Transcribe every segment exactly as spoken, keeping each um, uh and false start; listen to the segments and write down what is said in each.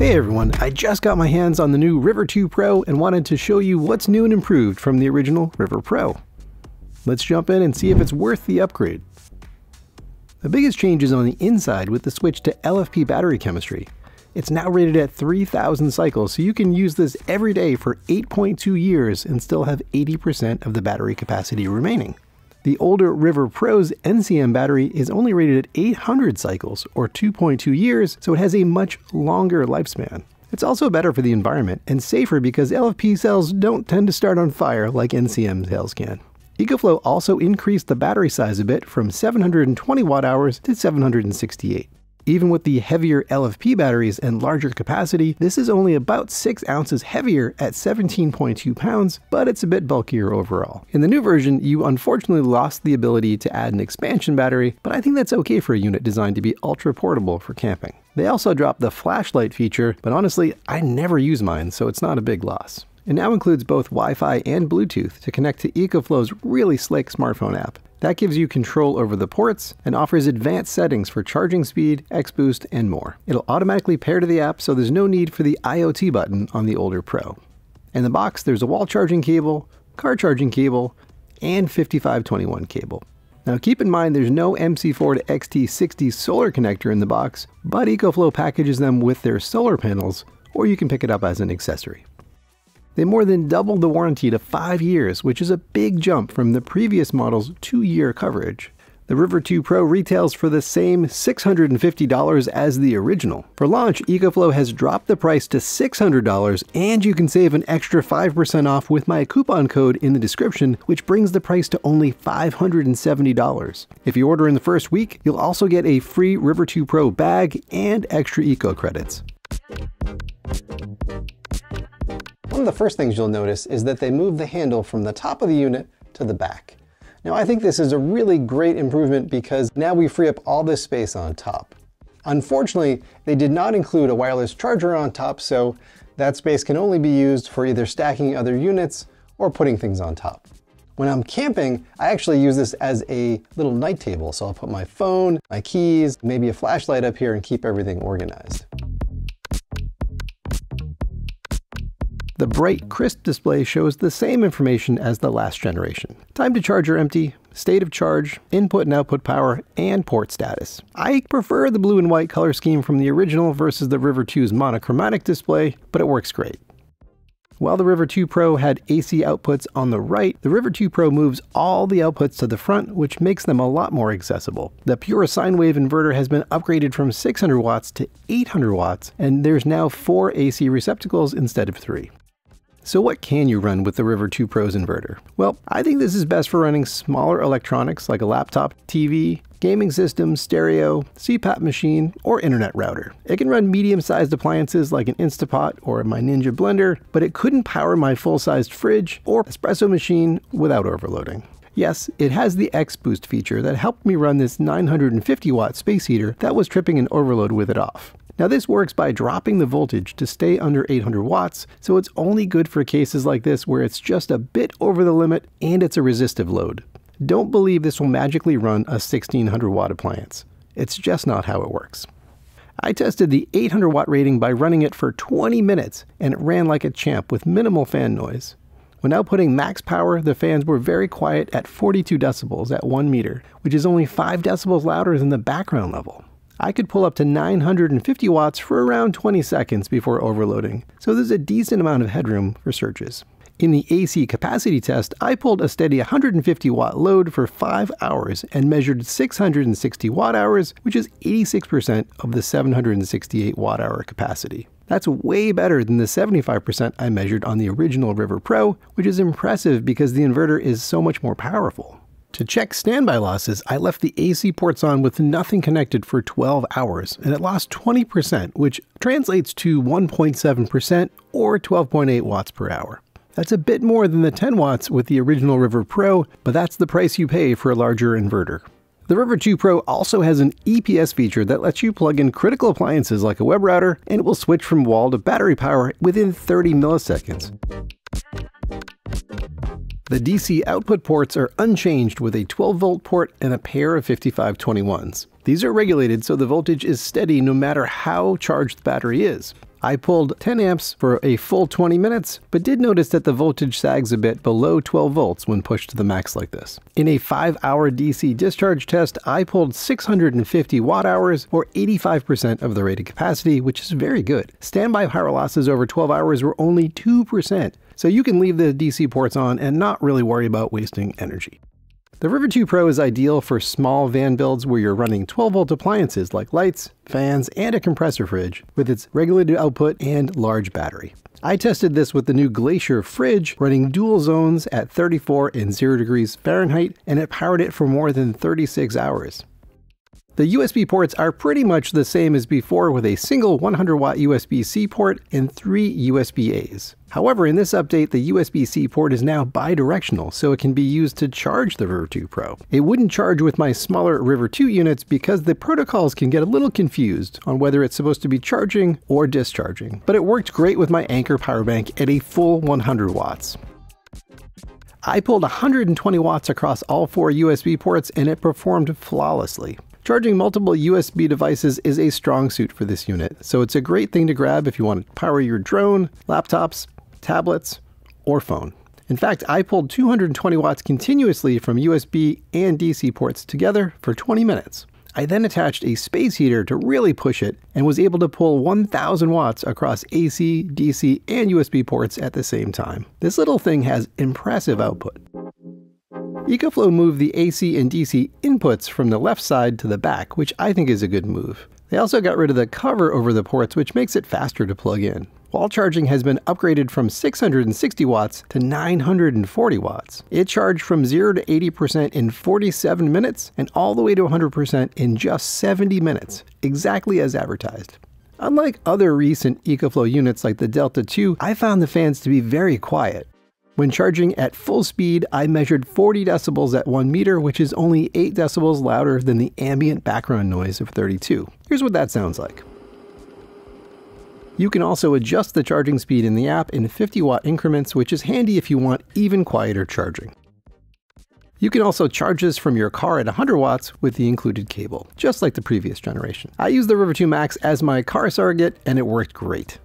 Hey everyone, I just got my hands on the new River two Pro and wanted to show you what's new and improved from the original River Pro. Let's jump in and see if it's worth the upgrade. The biggest change is on the inside with the switch to L F P battery chemistry. It's now rated at three thousand cycles, so you can use this every day for eight point two years and still have eighty percent of the battery capacity remaining. The older River Pro's N C M battery is only rated at eight hundred cycles, or two point two years, so it has a much longer lifespan. It's also better for the environment and safer because L F P cells don't tend to start on fire like N C M cells can. EcoFlow also increased the battery size a bit from seven hundred twenty watt hours to seven hundred sixty-eight. Even with the heavier L F P batteries and larger capacity, this is only about six ounces heavier at seventeen point two pounds, but it's a bit bulkier overall. In the new version, you unfortunately lost the ability to add an expansion battery, but I think that's okay for a unit designed to be ultra portable for camping. They also dropped the flashlight feature, but honestly, I never use mine, so it's not a big loss. It now includes both Wi-Fi and Bluetooth to connect to EcoFlow's really slick smartphone app. That gives you control over the ports and offers advanced settings for charging speed, X-Boost, and more. It'll automatically pair to the app, so there's no need for the IoT button on the older Pro. In the box, there's a wall charging cable, car charging cable, and fifty-five twenty-one cable. Now keep in mind there's no M C four to X T sixty solar connector in the box, but EcoFlow packages them with their solar panels, or you can pick it up as an accessory. They more than doubled the warranty to five years, which is a big jump from the previous model's two-year coverage. The River two Pro retails for the same six hundred fifty dollars as the original. For launch, EcoFlow has dropped the price to six hundred dollars, and you can save an extra five percent off with my coupon code in the description, which brings the price to only five hundred seventy dollars. If you order in the first week, you'll also get a free River two Pro bag and extra eco credits. One of the first things you'll notice is that they move the handle from the top of the unit to the back. Now I think this is a really great improvement because now we free up all this space on top. Unfortunately, they did not include a wireless charger on top, so that space can only be used for either stacking other units or putting things on top. When I'm camping, I actually use this as a little night table, so I'll put my phone, my keys, maybe a flashlight up here and keep everything organized. The bright, crisp display shows the same information as the last generation. Time to charge or empty, state of charge, input and output power, and port status. I prefer the blue and white color scheme from the original versus the River two's monochromatic display, but it works great. While the River two Pro had A C outputs on the right, the River two Pro moves all the outputs to the front, which makes them a lot more accessible. The Pure Sine Wave inverter has been upgraded from six hundred watts to eight hundred watts, and there's now four A C receptacles instead of three. So what can you run with the River two Pro's inverter? Well, I think this is best for running smaller electronics like a laptop, T V, gaming system, stereo, C PAP machine, or internet router. It can run medium-sized appliances like an Instapot or my Ninja Blender, but it couldn't power my full-sized fridge or espresso machine without overloading. Yes, it has the X-Boost feature that helped me run this nine hundred fifty watt space heater that was tripping an overload with it off. Now this works by dropping the voltage to stay under eight hundred watts, so it's only good for cases like this where it's just a bit over the limit and it's a resistive load. Don't believe this will magically run a sixteen hundred watt appliance. It's just not how it works. I tested the eight hundred watt rating by running it for twenty minutes and it ran like a champ with minimal fan noise. When outputting max power, the fans were very quiet at forty-two decibels at one meter, which is only five decibels louder than the background level. I could pull up to nine hundred fifty watts for around twenty seconds before overloading, so there's a decent amount of headroom for surges. In the A C capacity test, I pulled a steady one hundred fifty watt load for five hours and measured six hundred sixty watt hours, which is eighty-six percent of the seven hundred sixty-eight watt hour capacity. That's way better than the seventy-five percent I measured on the original River Pro, which is impressive because the inverter is so much more powerful. To check standby losses, I left the A C ports on with nothing connected for twelve hours, and it lost twenty percent, which translates to one point seven percent or twelve point eight watts per hour. That's a bit more than the ten watts with the original River Pro, but that's the price you pay for a larger inverter. The River two Pro also has an E P S feature that lets you plug in critical appliances like a web router, and it will switch from wall to battery power within thirty milliseconds. The D C output ports are unchanged with a twelve volt port and a pair of fifty-five twenty-ones. These are regulated so the voltage is steady no matter how charged the battery is. I pulled ten amps for a full twenty minutes, but did notice that the voltage sags a bit below twelve volts when pushed to the max like this. In a five hour D C discharge test, I pulled six hundred fifty watt hours, or eighty-five percent of the rated capacity, which is very good. Standby power losses over twelve hours were only two percent, so you can leave the D C ports on and not really worry about wasting energy. The River two Pro is ideal for small van builds where you're running twelve volt appliances like lights, fans, and a compressor fridge with its regulated output and large battery. I tested this with the new Glacier fridge running dual zones at thirty-four and zero degrees Fahrenheit, and it powered it for more than thirty-six hours. The U S B ports are pretty much the same as before, with a single one hundred watt U S B C port and three U S B A's. However, in this update, the U S B C port is now bidirectional, so it can be used to charge the River two Pro. It wouldn't charge with my smaller River two units because the protocols can get a little confused on whether it's supposed to be charging or discharging, but it worked great with my Anker power bank at a full one hundred watts. I pulled one hundred twenty watts across all four U S B ports and it performed flawlessly. Charging multiple U S B devices is a strong suit for this unit, so it's a great thing to grab if you want to power your drone, laptops, tablets, or phone. In fact, I pulled two hundred twenty watts continuously from U S B and D C ports together for twenty minutes. I then attached a space heater to really push it and was able to pull one thousand watts across A C, D C, and U S B ports at the same time. This little thing has impressive output. EcoFlow moved the A C and D C inputs from the left side to the back, which I think is a good move. They also got rid of the cover over the ports, which makes it faster to plug in. Wall charging has been upgraded from six hundred sixty watts to nine hundred forty watts. It charged from zero to eighty percent in forty-seven minutes and all the way to one hundred percent in just seventy minutes, exactly as advertised. Unlike other recent EcoFlow units like the Delta two, I found the fans to be very quiet. When charging at full speed, I measured forty decibels at one meter, which is only eight decibels louder than the ambient background noise of thirty-two. Here's what that sounds like. You can also adjust the charging speed in the app in fifty watt increments, which is handy if you want even quieter charging. You can also charge this from your car at one hundred watts with the included cable, just like the previous generation. I used the River two Max as my car surrogate and it worked great.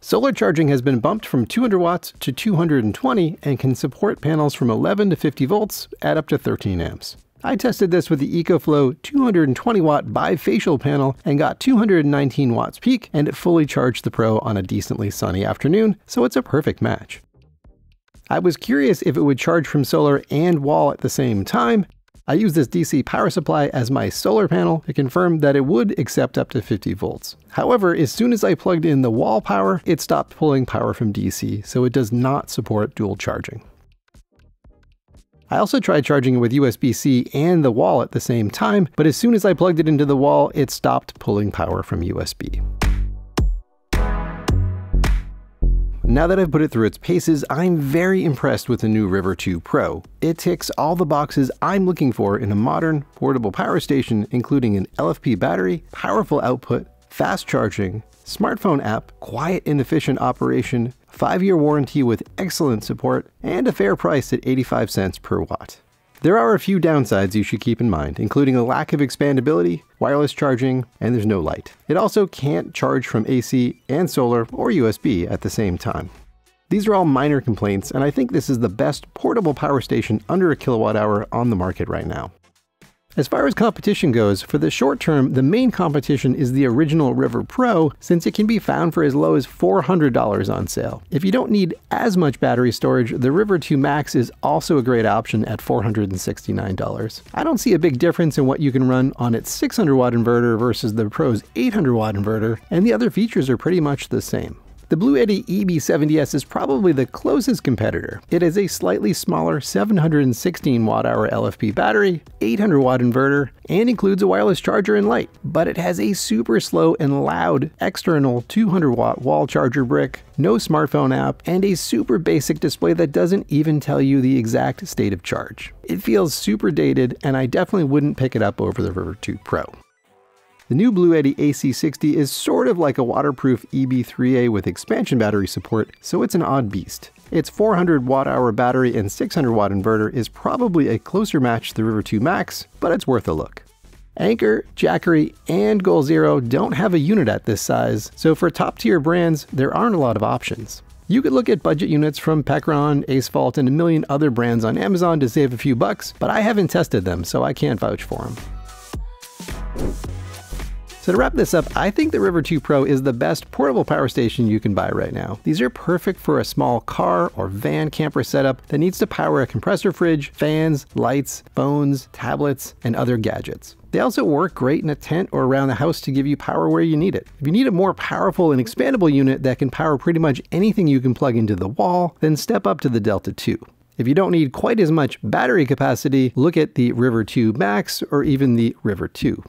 Solar charging has been bumped from two hundred watts to two hundred twenty and can support panels from eleven to fifty volts at up to thirteen amps. I tested this with the EcoFlow two hundred twenty watt bifacial panel and got two hundred nineteen watts peak, and it fully charged the Pro on a decently sunny afternoon, so it's a perfect match. I was curious if it would charge from solar and wall at the same time. I used this D C power supply as my solar panel to confirm that it would accept up to fifty volts. However, as soon as I plugged in the wall power, it stopped pulling power from D C, so it does not support dual charging. I also tried charging it with U S B C and the wall at the same time, but as soon as I plugged it into the wall, it stopped pulling power from U S B. Now that I've put it through its paces, I'm very impressed with the new River two Pro. It ticks all the boxes I'm looking for in a modern, portable power station, including an L F P battery, powerful output, fast charging, smartphone app, quiet and efficient operation, five year warranty with excellent support, and a fair price at eighty-five cents per watt. There are a few downsides you should keep in mind, including a lack of expandability, wireless charging, and there's no light. It also can't charge from A C and solar or U S B at the same time. These are all minor complaints, and I think this is the best portable power station under a kilowatt hour on the market right now. As far as competition goes, for the short term, the main competition is the original River Pro, since it can be found for as low as four hundred dollars on sale. If you don't need as much battery storage, the River two Max is also a great option at four hundred sixty-nine dollars. I don't see a big difference in what you can run on its six hundred watt inverter versus the Pro's eight hundred watt inverter, and the other features are pretty much the same. The Bluetti E B seventy S is probably the closest competitor. It has a slightly smaller seven hundred sixteen watt hour L F P battery, eight hundred watt inverter, and includes a wireless charger and light, but it has a super slow and loud external two hundred watt wall charger brick, no smartphone app, and a super basic display that doesn't even tell you the exact state of charge. It feels super dated, and I definitely wouldn't pick it up over the River two Pro. The new Bluetti A C sixty is sort of like a waterproof E B three A with expansion battery support, so it's an odd beast. Its four hundred watt hour battery and six hundred watt inverter is probably a closer match to the River two Max, but it's worth a look. Anker, Jackery, and Goal Zero don't have a unit at this size, so for top-tier brands, there aren't a lot of options. You could look at budget units from Pecron, Acevolt, and a million other brands on Amazon to save a few bucks, but I haven't tested them, so I can't vouch for them. So to wrap this up, I think the River two Pro is the best portable power station you can buy right now. These are perfect for a small car or van camper setup that needs to power a compressor fridge, fans, lights, phones, tablets, and other gadgets. They also work great in a tent or around the house to give you power where you need it. If you need a more powerful and expandable unit that can power pretty much anything you can plug into the wall, then step up to the Delta two. If you don't need quite as much battery capacity, look at the River two Max or even the River two.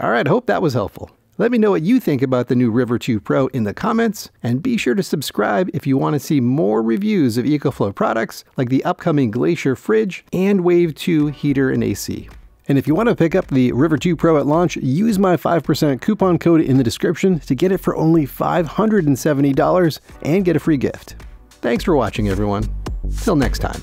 All right, hope that was helpful. Let me know what you think about the new River two Pro in the comments, and be sure to subscribe if you want to see more reviews of EcoFlow products like the upcoming Glacier fridge and Wave two heater and A C. And if you want to pick up the River two Pro at launch, use my five percent coupon code in the description to get it for only five hundred seventy dollars and get a free gift. Thanks for watching, everyone. Till next time.